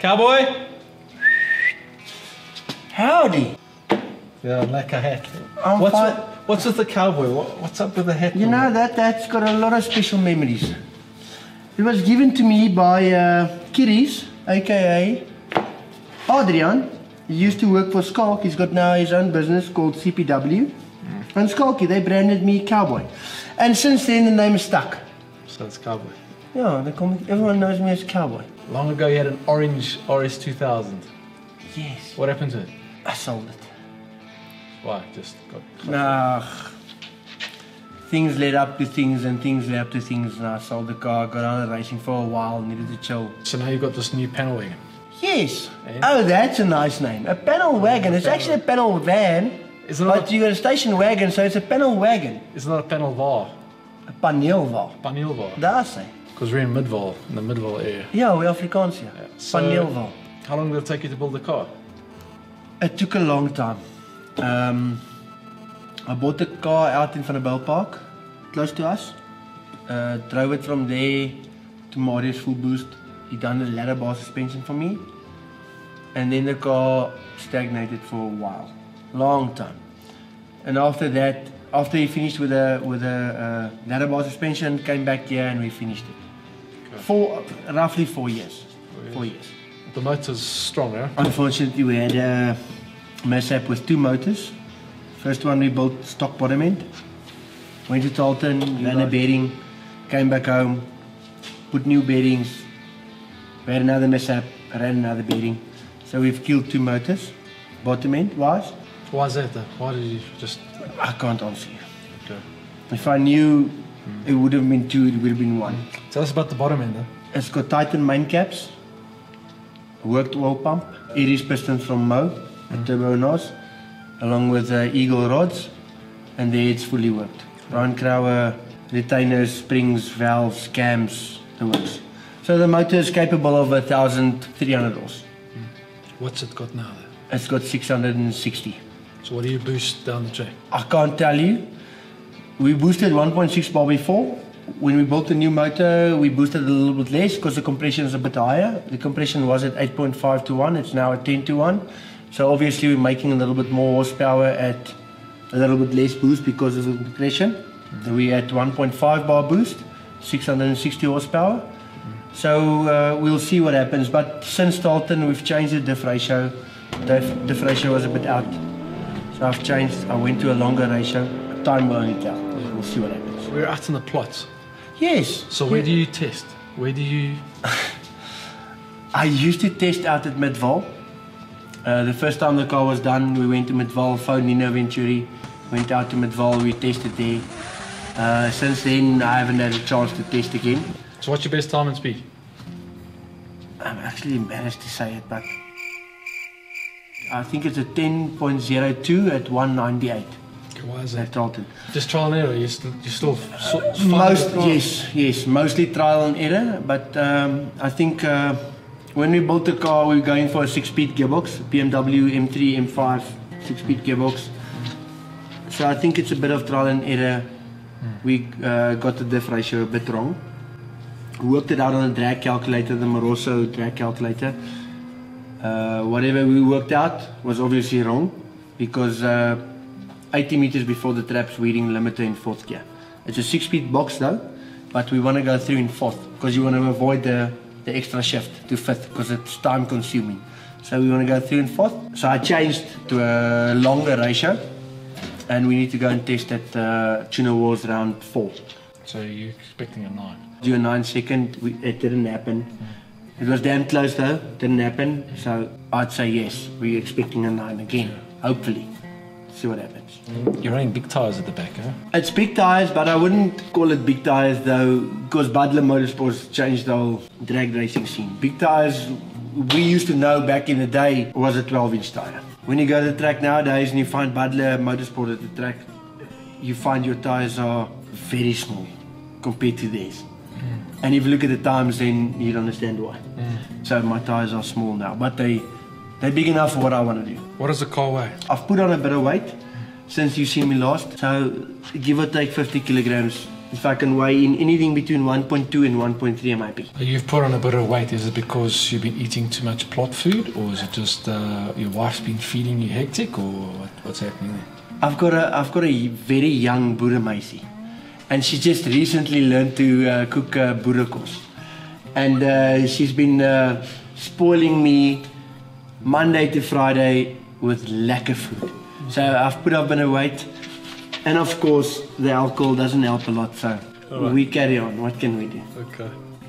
Cowboy? Howdy. Yeah, I like a hat. What's with the cowboy? What's up with the hat? You know, that's got a lot of special memories. It was given to me by Kiris, aka Adrian. He used to work for Skalkie. He's got now his own business called CPW. And Skalkie, they branded me Cowboy. And since then, the name is stuck. So it's Cowboy. Yeah, they call me, everyone knows me as Cowboy. Long ago, you had an orange RS 2000. Yes. What happened to it? I sold it. Why? Just got... Nah. Things led up to things and things led up to things, and I sold the car, got out of racing for a while, needed to chill. So now you've got this new panel wagon. Yes. And? Oh, that's a nice name. A panel wagon. It's actually a panel van. But you got a station wagon, so it's a panel wagon. It's not a panel bar. A panel bar. Panel bar. That's it. Because we're in Midvaal, in the Midvaal area. Yeah, we're Afrikaans here. Yeah. So Panelval. How long did it take you to build the car? It took a long time. I bought the car out in Van der Bel Park, close to us. Drove it from there to Mario's full boost. He done the ladder bar suspension for me. And then the car stagnated for a while. Long time. And after that, after he finished with a ladder bar suspension, came back here and we finished it. Okay. Roughly 4 years. 4 years. The motor's strong, eh? Unfortunately, we had a mishap with two motors. First one we built stock bottom end. Went to Dalton, ran a bearing, came back home, put new bearings. We had another mishap, ran another bearing. So we've killed two motors, bottom end wise. Why is that though? Why did you just... I can't answer you. Okay. If I knew it would have been two, it would have been one. Tell us about the bottom end though. It's got Titan main caps, worked oil pump, Aries pistons from Mo, a turbo NOS, along with Eagle rods, and there it's fully worked. Ryan Crower, retainers, springs, valves, cams, the works. So the motor is capable of 1,300 horse. What's it got now though? It's got 660. So what do you boost down the track? I can't tell you. We boosted 1.6 bar before. When we built the new motor, we boosted a little bit less because the compression is a bit higher. The compression was at 8.5 to 1, it's now at 10 to 1. So obviously we're making a little bit more horsepower at a little bit less boost because of the compression. So we're at 1.5 bar boost, 660 horsepower. So we'll see what happens. But since Dalton, we've changed the diff ratio. Diff ratio was a bit out. I've changed, I went to a longer ratio. Time will only tell. We'll see what happens. We're out in the plot. Yes. So where do you test? Where do you... I used to test out at Midvaal. The first time the car was done, we went to Midvaal, phoned Nino Venturi, went out to Midvaal, we tested there. Since then, I haven't had a chance to test again. So what's your best time and speed? I'm actually embarrassed to say it, but... I think it's a 10.02 at 198. Why is that? At Dalton. Just trial and error? You're still Yes, mostly trial and error. But I think when we built the car, we were going for a 6-speed gearbox, BMW M3, M5, 6-speed gearbox. So I think it's a bit of trial and error. We got the diff ratio a bit wrong. Worked it out on a drag calculator, the Moroso drag calculator. Whatever we worked out was obviously wrong because 80 meters before the trap's weeding limiter in 4th gear. It's a 6-speed box though, but we want to go through in 4th because you want to avoid the extra shift to 5th because it's time consuming. So we want to go through in 4th. So I changed to a longer ratio and we need to go and test at Tuna Wars round 4. So you're expecting a 9? Do a 9-second, it didn't happen. It was damn close though, didn't happen, so I'd say yes, we're expecting a 9 again, hopefully. See what happens. You're running big tyres at the back, huh? It's big tyres, but I wouldn't call it big tyres though, because Butler Motorsports changed the whole drag racing scene. Big tyres, we used to know back in the day, was a 12-inch tyre. When you go to the track nowadays and you find Butler Motorsport at the track, you find your tyres are very small compared to theirs. And if you look at the times, then you'd understand why. So my tyres are small now, but they're big enough for what I want to do. What does the car weigh? I've put on a bit of weight since you've seen me last. So give or take 50 kilograms If I can weigh in anything between 1.2 and 1.3, I'm happy. You've put on a bit of weight. Is it because you've been eating too much plot food, or is it just your wife's been feeding you hectic, or what's happening there? I've got a very young boeremaisi, and she just recently learned to cook boerekos, and she's been spoiling me Monday to Friday with lekker food. So I've put up in a weight. And of course, the alcohol doesn't help a lot, so we carry on. What can we do? Okay.